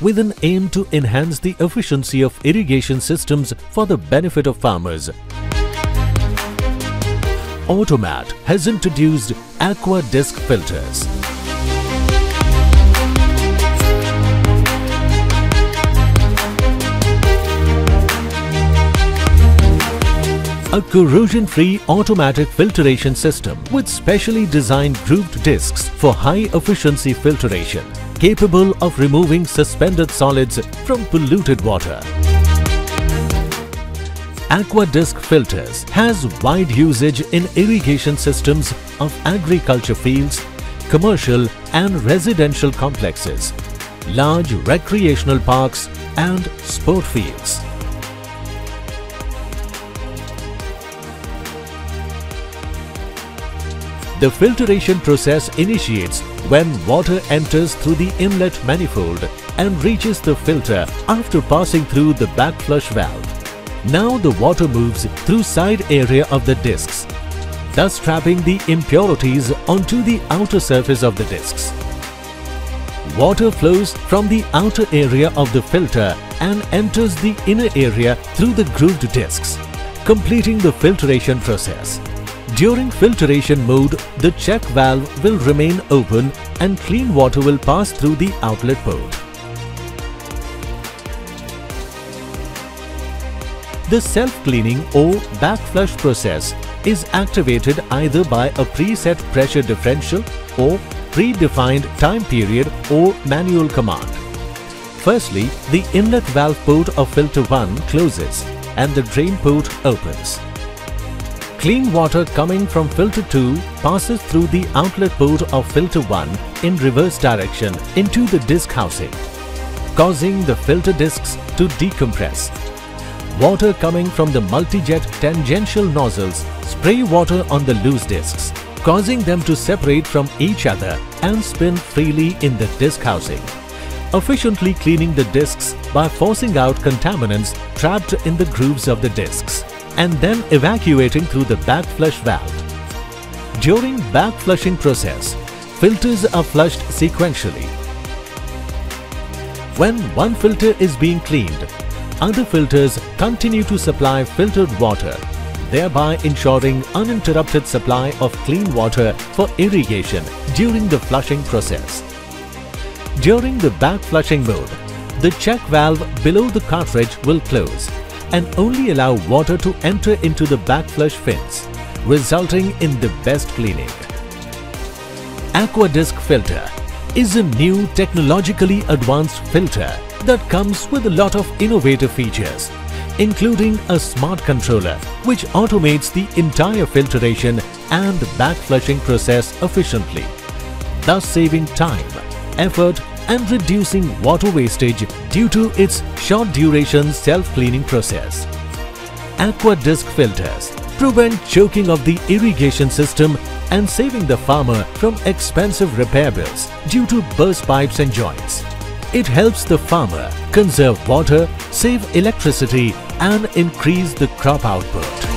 with an aim to enhance the efficiency of irrigation systems for the benefit of farmers. Automat has introduced AquaDisc filters. A corrosion-free automatic filtration system with specially designed grooved discs for high-efficiency filtration, capable of removing suspended solids from polluted water. AquaDisc filters has wide usage in irrigation systems of agriculture fields, commercial and residential complexes, large recreational parks and sport fields. The filtration process initiates when water enters through the inlet manifold and reaches the filter after passing through the back flush valve. Now the water moves through side area of the discs, thus trapping the impurities onto the outer surface of the discs. Water flows from the outer area of the filter and enters the inner area through the grooved discs, completing the filtration process. During filtration mode, the check valve will remain open and clean water will pass through the outlet port. The self-cleaning or backflush process is activated either by a preset pressure differential or predefined time period or manual command. Firstly, the inlet valve port of filter 1 closes and the drain port opens. Clean water coming from filter 2 passes through the outlet port of filter 1 in reverse direction into the disc housing, causing the filter discs to decompress. Water coming from the multi-jet tangential nozzles spray water on the loose discs, causing them to separate from each other and spin freely in the disc housing, efficiently cleaning the discs by forcing out contaminants trapped in the grooves of the discs and then evacuating through the back flush valve. During back flushing process, filters are flushed sequentially. When one filter is being cleaned, other filters continue to supply filtered water, thereby ensuring uninterrupted supply of clean water for irrigation during the flushing process. During the back flushing mode, the check valve below the cartridge will close and only allow water to enter into the backflush fins, resulting in the best cleaning. AquaDisc filter is a new technologically advanced filter that comes with a lot of innovative features, including a smart controller which automates the entire filtration and backflushing process efficiently, thus saving time, effort and reducing water wastage due to its short-duration self-cleaning process. AquaDisc filters prevent choking of the irrigation system and saving the farmer from expensive repair bills due to burst pipes and joints. It helps the farmer conserve water, save electricity, and increase the crop output.